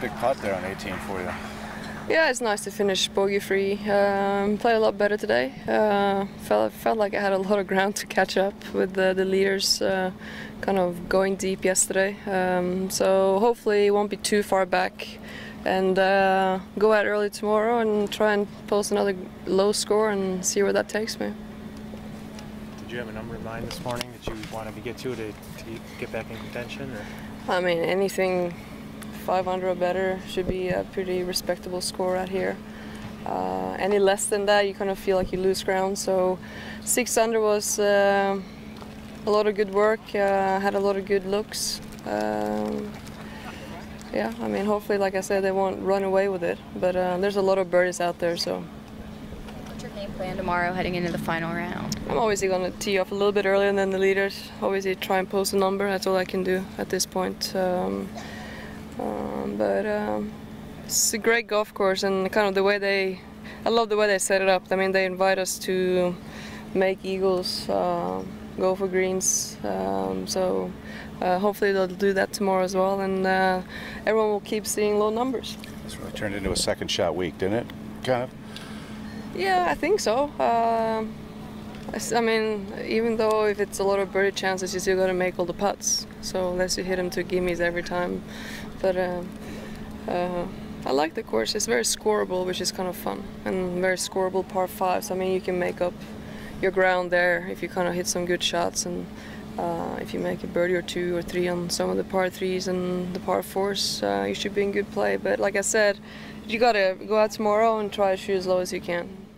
big putt there on 18 for you. Yeah, it's nice to finish bogey-free. Played a lot better today. Felt like I had a lot of ground to catch up with the leaders, kind of going deep yesterday. So hopefully it won't be too far back, and go out early tomorrow and try and post another low score and see where that takes me. Did you have a number in mind this morning that you wanted to get to get back in contention? Or? I mean, anything 500 or better should be a pretty respectable score out here. Any less than that, you kind of feel like you lose ground. So 6 under was a lot of good work, had a lot of good looks. Yeah, I mean, hopefully, like I said, they won't run away with it. But there's a lot of birdies out there, so. What's your game plan tomorrow heading into the final round? I'm obviously going to tee off a little bit earlier than the leaders. Obviously, try and post a number. That's all I can do at this point. But it's a great golf course, and kind of the way I love the way they set it up. I mean, they invite us to make eagles, go for greens, so hopefully they'll do that tomorrow as well, and everyone will keep seeing low numbers. It's really turned into a second shot week, didn't it? Kind of? Yeah, I think so. I mean, even though if it's a lot of birdie chances, you still got to make all the putts. So unless you hit them to gimmies every time. But I like the course. It's very scoreable, which is kind of fun, and very scoreable par 5s. I mean, you can make up your ground there if you kind of hit some good shots, and if you make a birdie or 2 or 3 on some of the par 3s and the par 4s, you should be in good play. But like I said, you got to go out tomorrow and try to shoot as low as you can.